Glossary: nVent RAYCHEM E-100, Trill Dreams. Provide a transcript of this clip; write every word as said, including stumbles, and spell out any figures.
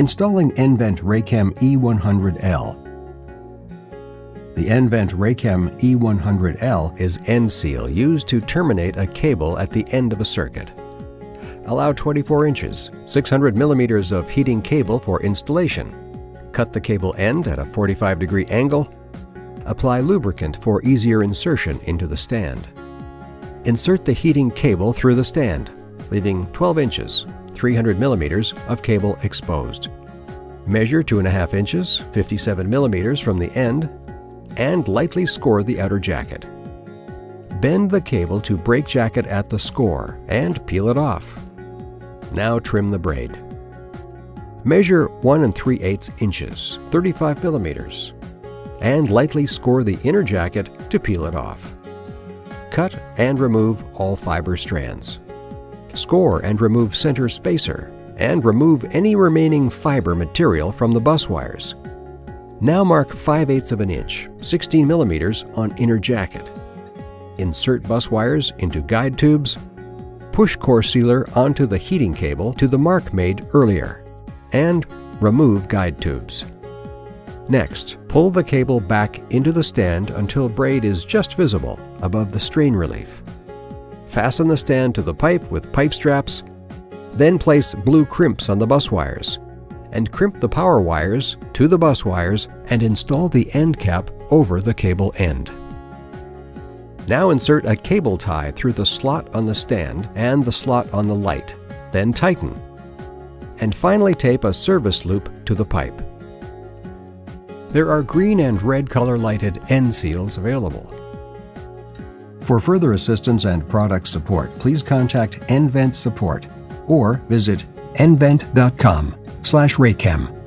Installing nVent RAYCHEM E one hundred L. The nVent RAYCHEM E one hundred L is end seal used to terminate a cable at the end of a circuit. Allow twenty-four inches, six hundred millimeters of heating cable for installation. Cut the cable end at a forty-five degree angle. Apply lubricant for easier insertion into the stand. Insert the heating cable through the stand, leaving twelve inches, three hundred millimeters of cable exposed. Measure two and a half inches, fifty-seven millimeters from the end, and lightly score the outer jacket. Bend the cable to brake jacket at the score and peel it off. Now trim the braid. Measure one and three eighths inches, thirty-five millimeters, and lightly score the inner jacket to peel it off. Cut and remove all fiber strands. Score and remove center spacer, and remove any remaining fiber material from the bus wires. Now mark five eighths of an inch, sixteen millimeters on inner jacket. Insert bus wires into guide tubes. Push core sealer onto the heating cable to the mark made earlier, and remove guide tubes. Next, pull the cable back into the stand until braid is just visible above the strain relief. Fasten the stand to the pipe with pipe straps, then place blue crimps on the bus wires, and crimp the power wires to the bus wires and install the end cap over the cable end. Now insert a cable tie through the slot on the stand and the slot on the light, then tighten. And finally tape a service loop to the pipe. There are green and red color lighted end seals available. For further assistance and product support, please contact nVent Support or visit nvent dot com slash raychem.